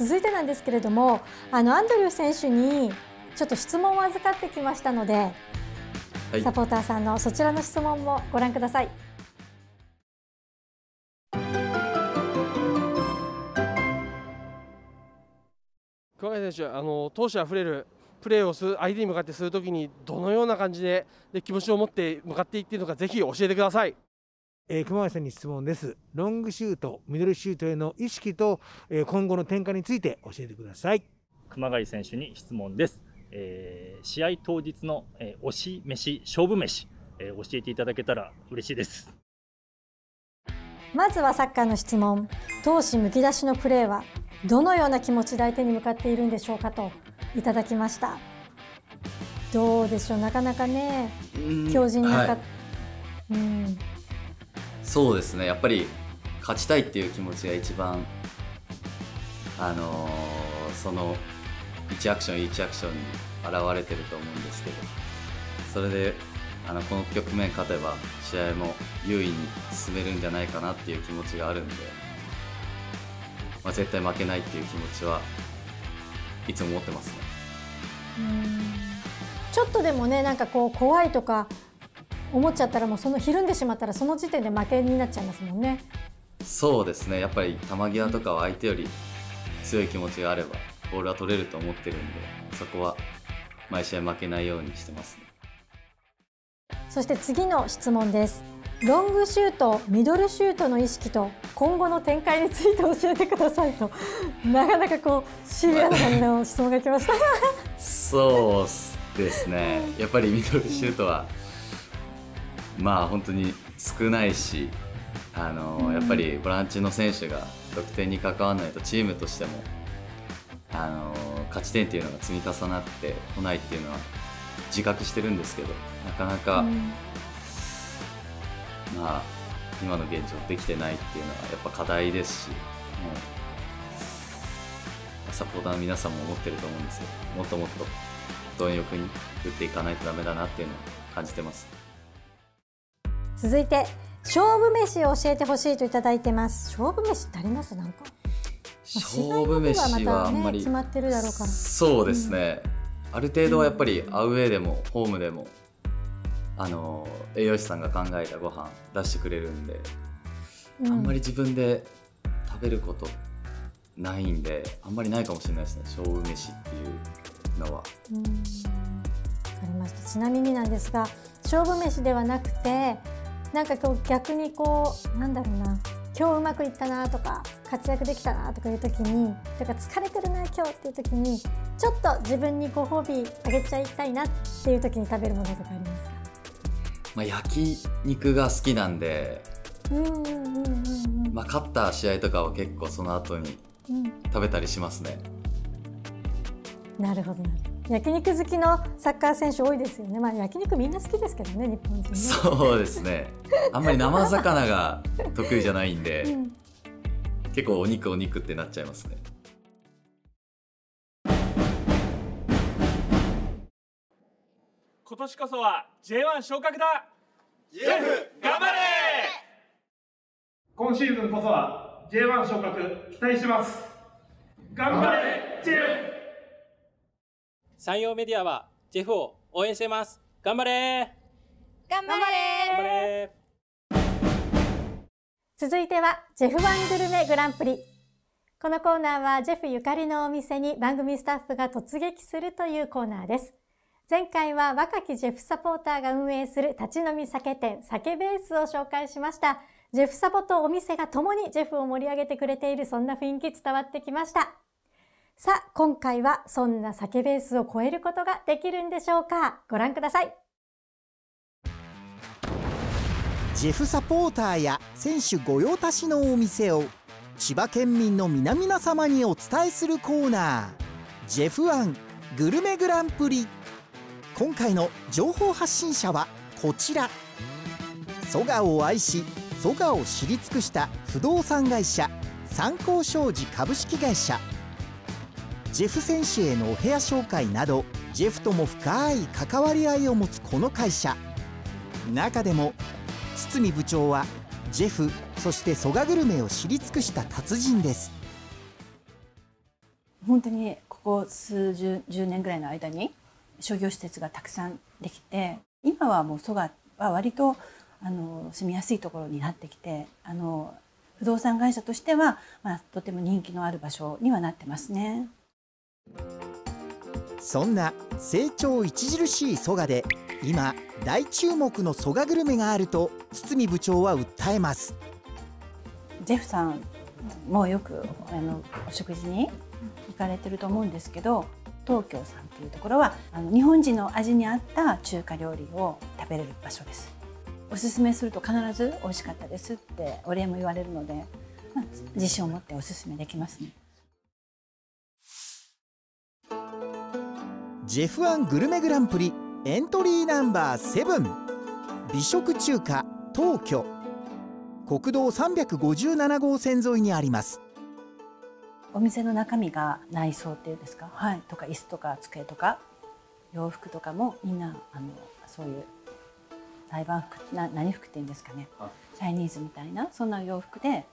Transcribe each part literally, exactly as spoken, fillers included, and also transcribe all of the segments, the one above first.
続いてなんですけれども、あのアンドリュー選手にちょっと質問を預かってきましたので、はい、サポーターさんのそちらの質問もご覧ください。桑原選手、あの闘志あふれるプレーをする相手に向かってするときにどのような感じ で, で気持ちを持って向かっていっているのか、ぜひ教えてください。えー、熊谷さんに質問です。ロングシュート、ミドルシュートへの意識と、えー、今後の展開について教えてください。熊谷選手に質問です。えー、試合当日の、えー、推し飯、勝負飯、えー、教えていただけたら嬉しいです。まずはサッカーの質問、闘志むき出しのプレーはどのような気持ちで相手に向かっているんでしょうか、といただきました。どうでしょう、なかなかね、強靭に向かって、そうですね、やっぱり勝ちたいっていう気持ちが一番、あのー、そのいちアクションいちアクションに表れてると思うんですけど、それであのこの局面勝てば試合も優位に進めるんじゃないかなっていう気持ちがあるんで、まあ、絶対負けないっていう気持ちはいつも持ってますね。うん、ちょっとでもね、なんかこう怖いとか思っちゃったら、もうそのひるんでしまったらその時点で負けになっちゃいますもんね。そうですね、やっぱり球際とかは相手より強い気持ちがあればボールは取れると思ってるんで、そこは毎試合負けないようにしてますね。そして次の質問です。ロングシュート、ミドルシュートの意識と今後の展開について教えてください、となかなかこうシビアな質問が来ましたそうですね、やっぱりミドルシュートはまあ本当に少ないし、あのやっぱりボランチの選手が得点に関わらないとチームとしてもあの勝ち点っていうのが積み重なってこないっていうのは自覚してるんですけど、なかなか、うん、まあ今の現状できてないっていうのはやっぱ課題ですし、もうサポーターの皆さんも思ってると思うんですよ。もっともっと貪欲に打っていかないとダメだなっていうのを感じてます。続いて勝負飯を教えてほしいといただいてます。勝負飯ってあります？なんか勝負飯はあんまり、決まってるだろうから。そうですね、うん、ある程度はやっぱりアウェーでもホームでもあの栄養士さんが考えたご飯出してくれるんで、うん、あんまり自分で食べることないんで、あんまりないかもしれないですね、勝負飯っていうのは。うん、分かりました。ちなみになんですが、勝負飯ではなくて、なんかこう逆にこうなんだろうな、今日うまくいったなとか活躍できたなとかいう時に、とか疲れてるな今日っていう時に、ちょっと自分にご褒美あげちゃいたいなっていう時に食べるものとかありますか？まあ焼肉が好きなんで、まあ勝った試合とかを結構その後に食べたりしますね。うん、なるほどな。焼肉好きのサッカー選手多いですよね。まあ焼肉みんな好きですけどね、日本人ね。そうですね。あんまり生魚が得意じゃないんで、うん、結構お肉お肉ってなっちゃいますね。今年こそは ジェイワン 昇格だ。ジェフ頑張れ。今シーズンこそは ジェイワン 昇格期待します。頑張れジェフ。山陽メディアはジェフを応援しています。頑張れ。頑張れ。続いてはジェフワングルメグランプリ。このコーナーはジェフゆかりのお店に番組スタッフが突撃するというコーナーです。前回は若きジェフサポーターが運営する立ち飲み酒店酒ベースを紹介しました。ジェフサポとお店が共にジェフを盛り上げてくれている、そんな雰囲気伝わってきました。さあ、今回はそんな酒ベースを超えることができるんでしょうか。ご覧ください。ジェフサポーターや選手御用達のお店を千葉県民の皆々様にお伝えするコーナー、ジェフワングルメグランプリ。今回の情報発信者はこちら、蘇我を愛し蘇我を知り尽くした不動産会社三幸商事株式会社。ジェフ選手へのお部屋紹介など、ジェフとも深い関わり合いを持つこの会社。中でも堤部長はジェフ、そして蘇我グルメを知り尽くした達人です。本当にここ数十十年ぐらいの間に商業施設がたくさんできて、今はもう蘇我は割とあの住みやすいところになってきて、あの不動産会社としては、まあ、とても人気のある場所にはなってますね。そんな成長著しい蘇我で今大注目の蘇我グルメがあると堤部長は訴えます。ジェフさんもよくあのお食事に行かれてると思うんですけど、東京さんっていうところはあの日本人の味に合った中華料理を食べれる場所です。おすすめすると必ず美味しかったですってお礼も言われるので、まあ、自信を持っておすすめできますね。ジェフワングルメグランプリエントリーナンバーなな、美食中華東京。国道さんびゃくごじゅうなな号線沿いにあります。お店の中身が内装っていうんですか、はい、とか椅子とか机とか洋服とかもみんなあのそういう台湾服な何服っていうんですかね、チャイニーズみたいなそんな洋服で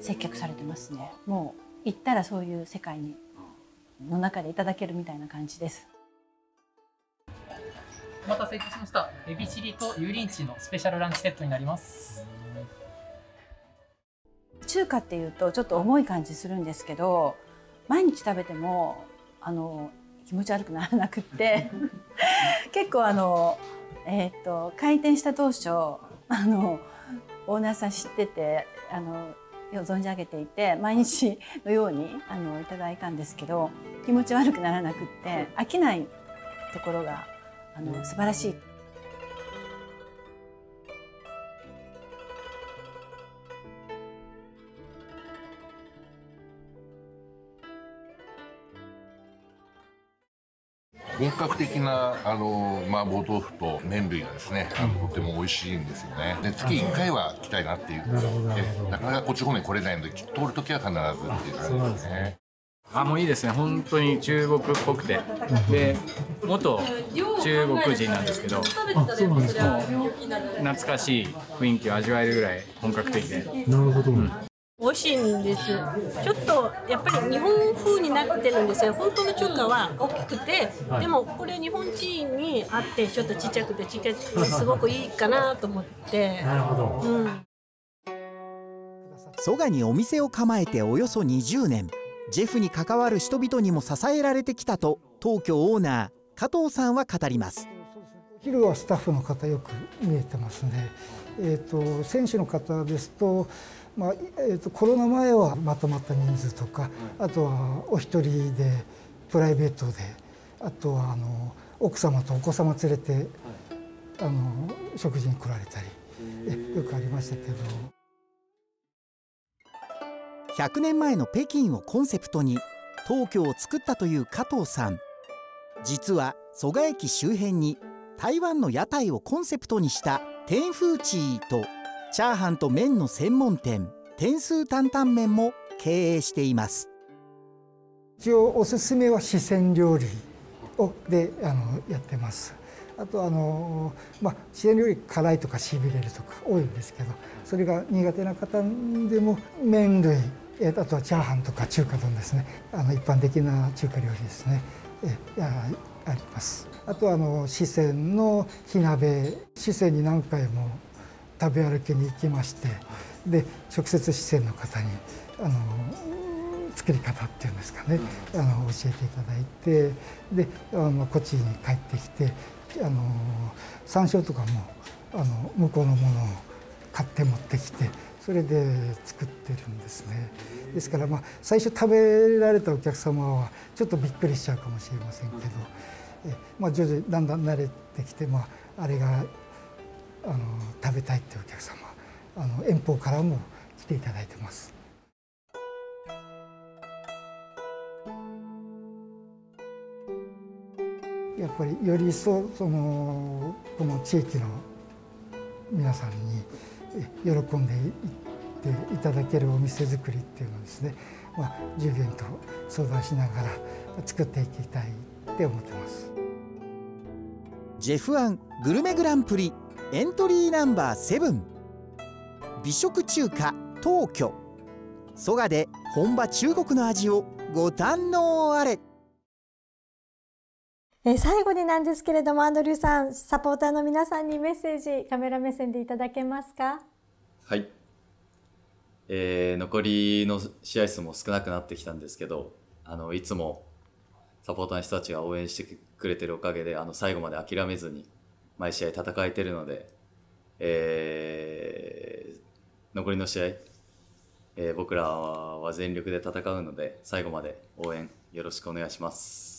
接客されてますね。もう行ったらそういう世界にの中でいただけるみたいな感じです。お待たせいたしました。エビチリと油淋鶏のスペシャルランチセットになります。中華っていうとちょっと重い感じするんですけど、毎日食べてもあの気持ち悪くならなくって結構あのえっと開店した当初あのオーナーさん知っててあの存じ上げていて毎日のようにあのいただいたんですけど、気持ち悪くならなくって飽きないところがあの素晴らしい。本格的なあの麻婆豆腐と麺類がですね、あのとても美味しいんですよね。で月いっかいは来たいなっていう、なかなかこっち方面来れないので通るときは必ずっていう感じですね。あ、もういいですね。本当に中国っぽくて、で元中国人なんですけど、もう懐かしい雰囲気を味わえるぐらい本格的で。なるほど、うん、美味しいんです。ちょっとやっぱり日本風になってるんですよ。本当の中華は大きくて、でもこれ日本人に合ってちょっとちっちゃくてちっちゃくてすごくいいかなと思って。なるほど。うん。蘇我にお店を構えておよそにじゅうねん、ジェフに関わる人々にも支えられてきたと東京オーナー加藤さんは語ります。昼はスタッフの方よく見えてますね。えっと選手の方ですと。まあえー、とコロナ前はまとまった人数とか、あとはお一人でプライベートで、あとはあの奥様とお子様連れてあの食事に来られたりえよくありましたけど、ひゃくねんまえの北京をコンセプトに東京を作ったという加藤さん、実は蘇我駅周辺に台湾の屋台をコンセプトにした天風チーとチャーハンと麺の専門店天数担々麺も経営しています。一応おすすめは四川料理をであのやってます。あとあの、まあ、四川料理辛いとかしびれるとか多いんですけど、それが苦手な方でも麺類、あとはチャーハンとか中華丼ですね、あの一般的な中華料理ですね、えあります。あとあの四川の火鍋、四川に何回も食べ歩きに行きまして、で直接四川の方にあの作り方っていうんですかね、あの教えていただいて、であのこっちに帰ってきてあの山椒とかもあの向こうのものを買って持ってきて、それで作ってるんですね。ですから、まあ、最初食べられたお客様はちょっとびっくりしちゃうかもしれませんけど、え、まあ、徐々にだんだん慣れてきて、まあ、あれがあの食べたいっていうお客様、あの遠方からも来ていただいてます。やっぱりより一層そのこの地域の皆さんに喜んでいっていただけるお店作りっていうのをですね、まあ、従業員と相談しながら作っていきたいって思ってます。ジェフワングルメグランプリエントリーナンバーなな、美食中華東京。蘇我で本場中国の味をご堪能あれ。え最後になんですけれども、アンドリューさん、サポーターの皆さんにメッセージ、カメラ目線でいただけますか。はい、えー、残りの試合数も少なくなってきたんですけど、あのいつもサポーターの人たちが応援してくれてるおかげで、あの最後まで諦めずに毎試合戦えてるので、えー、残りの試合、えー、僕らは全力で戦うので、最後まで応援よろしくお願いします。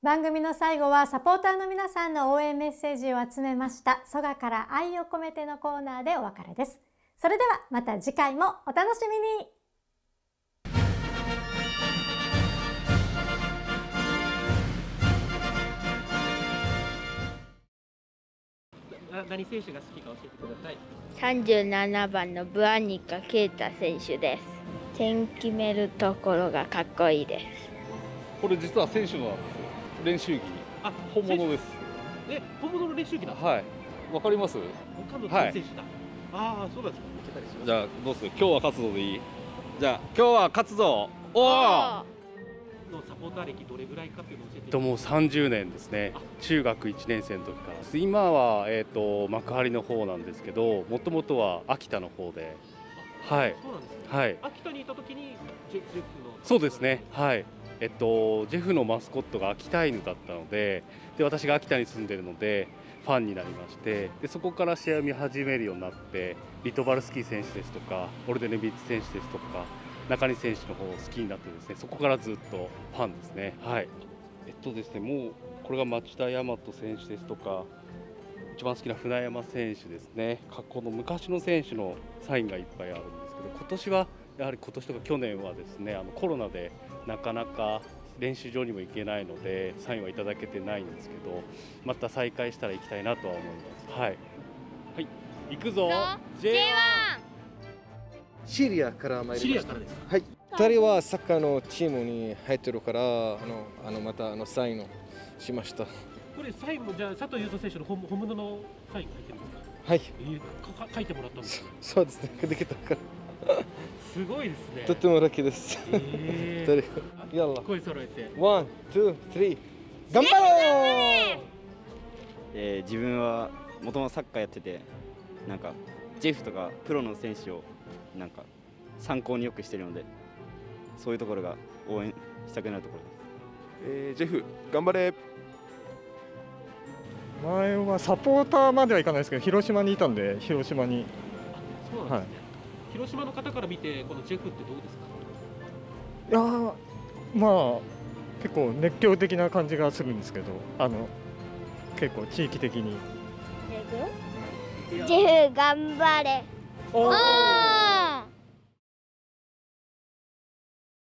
番組の最後はサポーターの皆さんの応援メッセージを集めました「蘇我から愛を込めて」のコーナーでお別れです。それではまた次回もお楽しみに。何選手が好きか教えてください。さんじゅうななばんのブアニカケイタ選手です。点決めるところがかっこいいです。これ実は選手の練習着、あ、本物です。え、本物の練習着だ。はい。わかります。岡野選手だ。ああ、そうですか。じゃあどうする？今日は勝つぞでいい。じゃあ今日は勝つぞ。おお。のサポーター歴どれぐらいかっていうの教えて。ともうさんじゅうねんですね。中学いちねんせいの時から。今はえっと幕張の方なんですけど、もともとは秋田の方で。はい。そうなんですね。はい。秋田にいた時にジェフの。そうですね。はい。えっと、ジェフのマスコットが秋田犬だったの で, で私が秋田に住んでるのでファンになりまして、でそこから試合を見始めるようになって、リトバルスキー選手ですとかオルデネビッツ選手ですとか中西選手の方を好きになってですね、そこからずっとファンですね。はい、えっとですねもうこれが町田大和選手ですとか、一番好きな船山選手ですね。過去の昔の選手のサインがいっぱいあるんですけど、今年はやはり今年とか去年はですね、あのコロナでなかなか練習場にも行けないのでサインはいただけてないんですけど、また再開したら行きたいなとは思います。はい、はい、行くぞ ジェイワン。 シリアから参りました。はい、ふたりはサッカーのチームに入ってるから、あのあのまたあのサインをしました。これサインもじゃあ佐藤優斗選手の本物のサインが入ってるんですか。はい、えー、書いてもらったんですか。そうですね、できたからすごいですね。とてもラッキーです。やろう。声揃えて。ワン、ツー、スリー。頑張ろう。えー、自分はもともとサッカーやってて、なんかジェフとかプロの選手をなんか参考によくしてるので、そういうところが応援したくなるところです。えー、ジェフ頑張れ。前はサポーターまではいかないですけど、広島にいたんで広島に。あ、そうなんですね。はい、広島の方から見てこのジェフってどうですか。いやー、まあ結構熱狂的な感じがするんですけど、あの結構地域的にジェフ頑張れ。おー。